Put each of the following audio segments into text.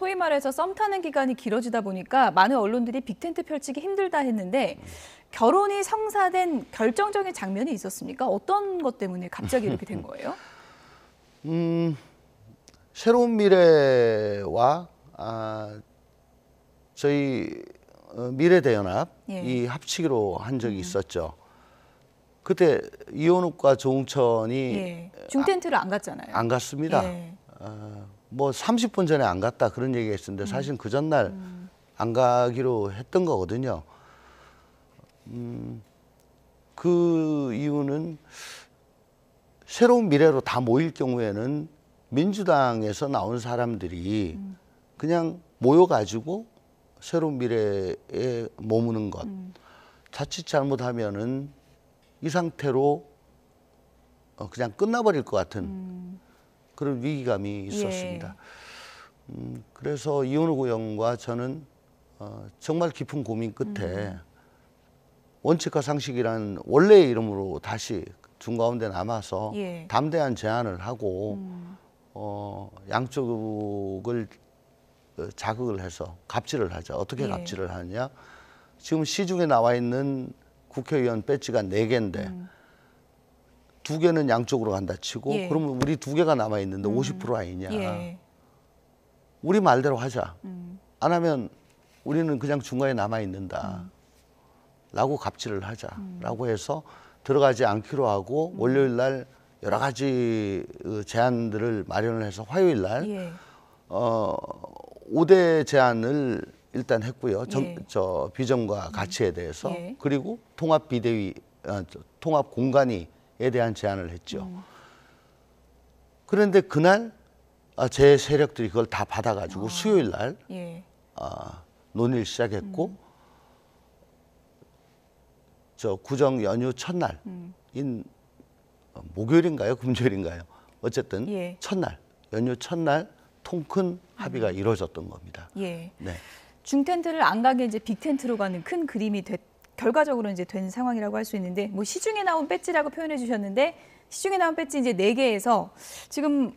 소위 말해서 썸 타는 기간이 길어지다 보니까 많은 언론들이 빅텐트 펼치기 힘들다 했는데 결혼이 성사된 결정적인 장면이 있었습니까? 어떤 것 때문에 갑자기 이렇게 된 거예요? 새로운 미래와 저희 미래대연합 이 합치기로 한 적이 있었죠. 그때 이원욱과 조응천이 중텐트를 안 갔잖아요. 안 갔습니다. 뭐 30분 전에 안 갔다 그런 얘기가 있었는데 사실 그 전날 안 가기로 했던 거거든요. 그 이유는 새로운 미래로 다 모일 경우에는 민주당에서 나온 사람들이 그냥 모여가지고 새로운 미래에 머무는 것. 자칫 잘못하면은 이 상태로 그냥 끝나버릴 것 같은 그런 위기감이 있었습니다. 그래서 이원욱 의원과 저는 정말 깊은 고민 끝에 원칙과 상식이란 원래의 이름으로 다시 중가운데 남아서 담대한 제안을 하고 양쪽을 자극을 해서 갑질을 하자. 어떻게 갑질을 하느냐. 지금 시중에 나와 있는 국회의원 배지가 4개인데 2개는 양쪽으로 간다 치고 그러면 우리 2개가 남아있는데 50% 아니냐. 우리 말대로 하자. 안 하면 우리는 그냥 중간에 남아있는다. 라고 갑질을 하자라고 해서 들어가지 않기로 하고 월요일 날 여러 가지 제안들을 마련을 해서 화요일 날 5대 제안을 일단 했고요. 저 비전과 가치에 대해서 그리고 통합 비대위, 통합 공간위에 대한 제안을 했죠. 그런데 그날 제 세력들이 그걸 다 받아가지고 수요일 날 논의를 시작했고 저 구정 연휴 첫날인 목요일인가요, 금요일인가요? 어쨌든 첫날 연휴 첫날 통큰 합의가 이루어졌던 겁니다. 네. 중텐트를 안 가게 이제 빅텐트로 가는 큰 그림이 결과적으로 이제 된 상황이라고 할 수 있는데 뭐 시중에 나온 배지라고 표현해 주셨는데 시중에 나온 배지 이제 4개에서 지금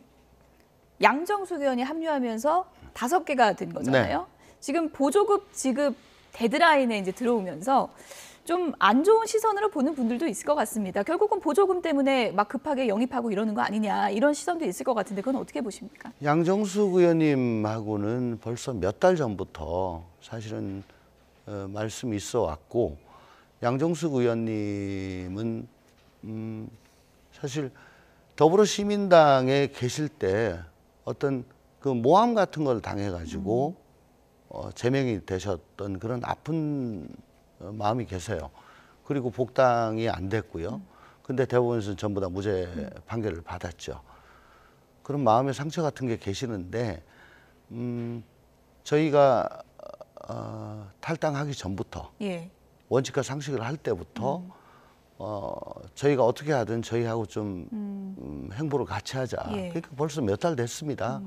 양정숙 의원이 합류하면서 5개가 된 거잖아요. 지금 보조급 지급 데드라인에 이제 들어오면서 좀 안 좋은 시선으로 보는 분들도 있을 것 같습니다. 결국은 보조금 때문에 막 급하게 영입하고 이러는 거 아니냐 이런 시선도 있을 것 같은데 그건 어떻게 보십니까? 양정숙 의원님하고는 벌써 몇 달 전부터 사실은 말씀이 있어 왔고 양정숙 의원님은 사실 더불어시민당에 계실 때 어떤 그 모함 같은 걸 당해가지고 제명이 되셨던 그런 아픈 마음이 계세요. 그리고 복당이 안 됐고요. 근데 대법원에서는 전부 다 무죄 판결을 받았죠. 그런 마음의 상처 같은 게 계시는데 저희가 탈당하기 전부터 원칙과 상식을 할 때부터 저희가 어떻게 하든 저희하고 좀 행보를 같이 하자. 그러니까 벌써 몇 달 됐습니다.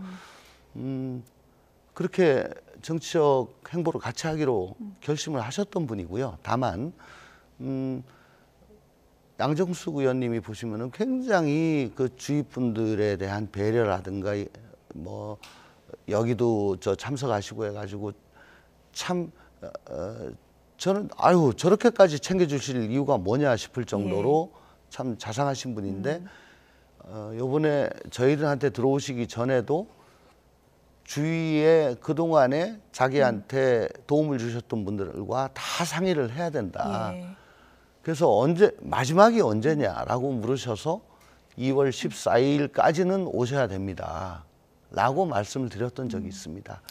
그렇게 정치적 행보를 같이 하기로 결심을 하셨던 분이고요. 다만 양정숙 의원님이 보시면은 굉장히 그 주위 분들에 대한 배려라든가 뭐 여기도 저 참석하시고 해가지고 참 저는 아유 저렇게까지 챙겨주실 이유가 뭐냐 싶을 정도로 참 자상하신 분인데 요번에 저희들한테 들어오시기 전에도 주위에 그동안에 자기한테 도움을 주셨던 분들과 다 상의를 해야 된다. 그래서 마지막이 언제냐라고 물으셔서 2월 14일까지는 오셔야 됩니다. 라고 말씀을 드렸던 적이 있습니다.